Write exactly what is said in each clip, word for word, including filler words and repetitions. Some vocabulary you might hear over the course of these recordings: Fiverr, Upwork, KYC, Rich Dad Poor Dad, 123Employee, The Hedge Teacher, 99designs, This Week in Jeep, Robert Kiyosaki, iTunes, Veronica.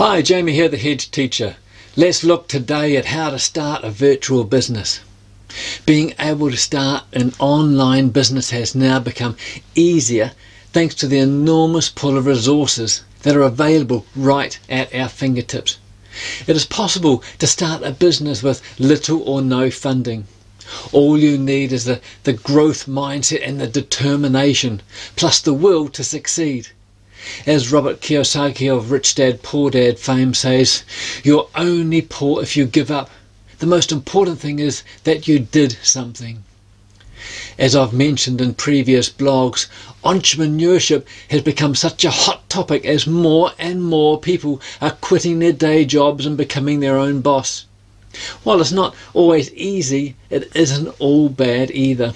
Hi, Jamie here, the Hedge Teacher. Let's look today at how to start a virtual business. Being able to start an online business has now become easier thanks to the enormous pool of resources that are available right at our fingertips. It is possible to start a business with little or no funding. All you need is the, the growth mindset and the determination, plus the will to succeed. As Robert Kiyosaki of Rich Dad Poor Dad fame says, you're only poor if you give up. The most important thing is that you did something. As I've mentioned in previous blogs, entrepreneurship has become such a hot topic as more and more people are quitting their day jobs and becoming their own boss. While it's not always easy, it isn't all bad either.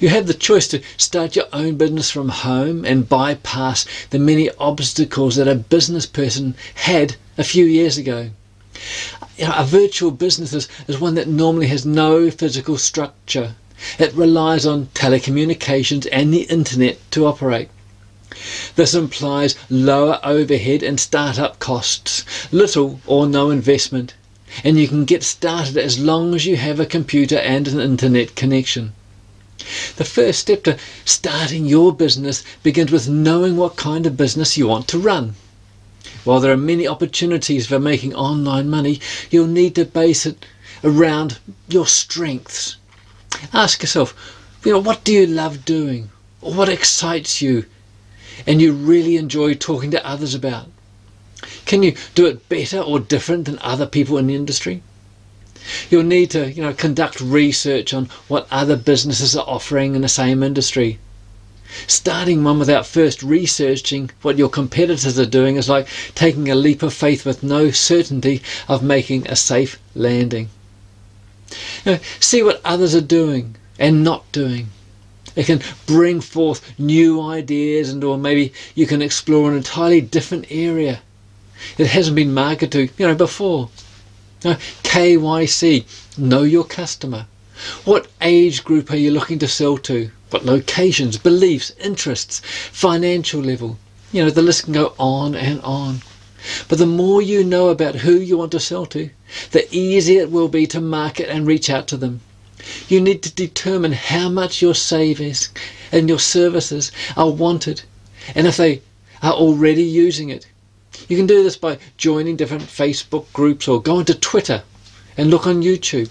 You have the choice to start your own business from home and bypass the many obstacles that a business person had a few years ago. You know, a virtual business is, is one that normally has no physical structure. It relies on telecommunications and the internet to operate. This implies lower overhead and startup costs, little or no investment, and you can get started as long as you have a computer and an internet connection. The first step to starting your business begins with knowing what kind of business you want to run. While there are many opportunities for making online money, you'll need to base it around your strengths. Ask yourself, you know, what do you love doing? Or what excites you and you really enjoy talking to others about? Can you do it better or different than other people in the industry? You'll need to, you know, conduct research on what other businesses are offering in the same industry. Starting one without first researching what your competitors are doing is like taking a leap of faith with no certainty of making a safe landing. You know, see what others are doing and not doing. It can bring forth new ideas, and or maybe you can explore an entirely different area that hasn't been marketed to, you know, before. Now, K Y C, know your customer. What age group are you looking to sell to? What locations, beliefs, interests, financial level? You know, the list can go on and on. But the more you know about who you want to sell to, the easier it will be to market and reach out to them. You need to determine how much your savings and your services are wanted, and if they are already using it. You can do this by joining different Facebook groups or going to Twitter and look on YouTube.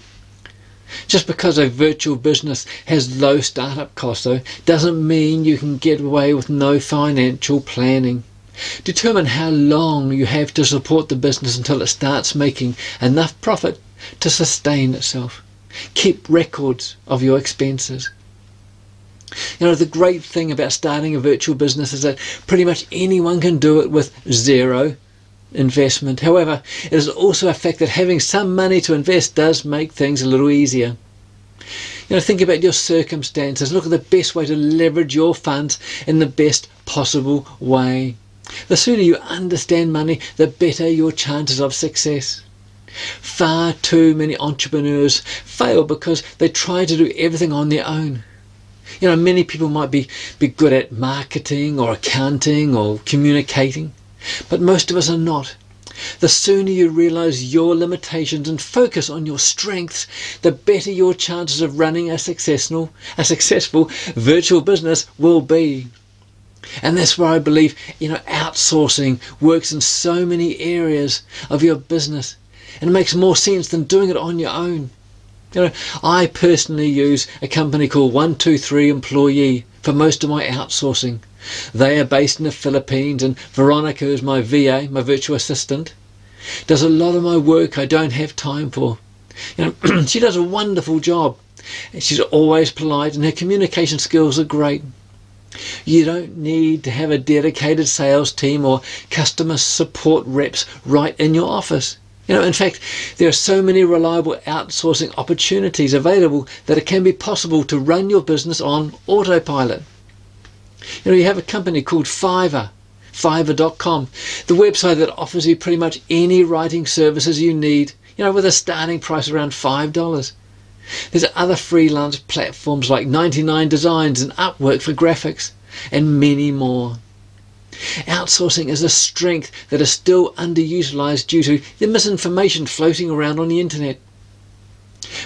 Just because a virtual business has low startup costs, though, doesn't mean you can get away with no financial planning. Determine how long you have to support the business until it starts making enough profit to sustain itself. Keep records of your expenses. You know, the great thing about starting a virtual business is that pretty much anyone can do it with zero investment. However, it is also a fact that having some money to invest does make things a little easier. You know, think about your circumstances. Look at the best way to leverage your funds in the best possible way. The sooner you understand money, the better your chances of success. Far too many entrepreneurs fail because they try to do everything on their own. You know, many people might be, be good at marketing or accounting or communicating, but most of us are not. The sooner you realize your limitations and focus on your strengths, the better your chances of running a successful, a successful virtual business will be. And that's why I believe, you know, outsourcing works in so many areas of your business, and it makes more sense than doing it on your own. You know, I personally use a company called one two three Employee for most of my outsourcing. They are based in the Philippines, and Veronica, who is my V A, my virtual assistant, does a lot of my work I don't have time for. You know, she does a wonderful job. She's always polite and her communication skills are great. You don't need to have a dedicated sales team or customer support reps right in your office. You know, in fact, there are so many reliable outsourcing opportunities available that it can be possible to run your business on autopilot. You know, you have a company called Fiverr, Fiverr dot com, the website that offers you pretty much any writing services you need, you know, with a starting price around five dollars. There's other freelance platforms like ninety-nine designs and Upwork for graphics, and many more. Outsourcing is a strength that is still underutilized due to the misinformation floating around on the internet.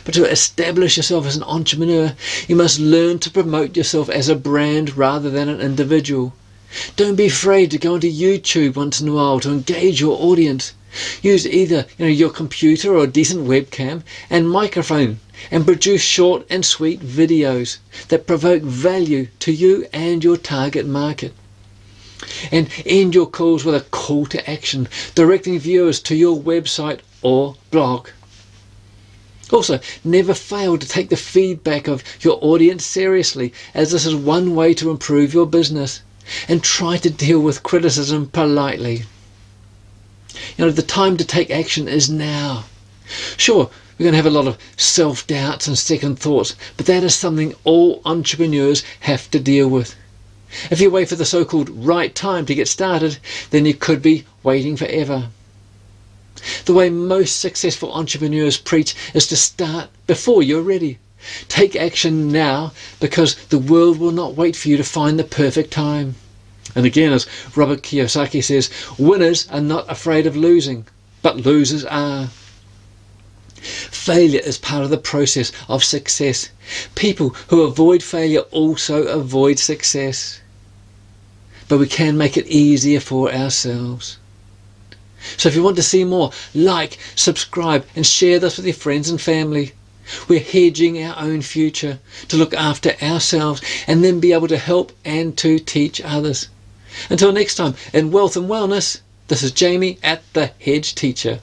But to establish yourself as an entrepreneur, you must learn to promote yourself as a brand rather than an individual. Don't be afraid to go onto YouTube once in a while to engage your audience. Use either you know, your computer or a decent webcam and microphone and produce short and sweet videos that provoke value to you and your target market. And end your calls with a call to action, directing viewers to your website or blog. Also, never fail to take the feedback of your audience seriously, as this is one way to improve your business. And try to deal with criticism politely. You know, the time to take action is now. Sure, we're going to have a lot of self-doubts and second thoughts, but that is something all entrepreneurs have to deal with. If you wait for the so-called right time to get started, then you could be waiting forever. The way most successful entrepreneurs preach is to start before you're ready. Take action now, because the world will not wait for you to find the perfect time. And again, as Robert Kiyosaki says, winners are not afraid of losing, but losers are. Failure is part of the process of success. People who avoid failure also avoid success. But we can make it easier for ourselves. So if you want to see more, like, subscribe and share this with your friends and family. We're hedging our own future to look after ourselves and then be able to help and to teach others. Until next time, in Wealth and Wellness, this is Jamie at The Hedge Teacher.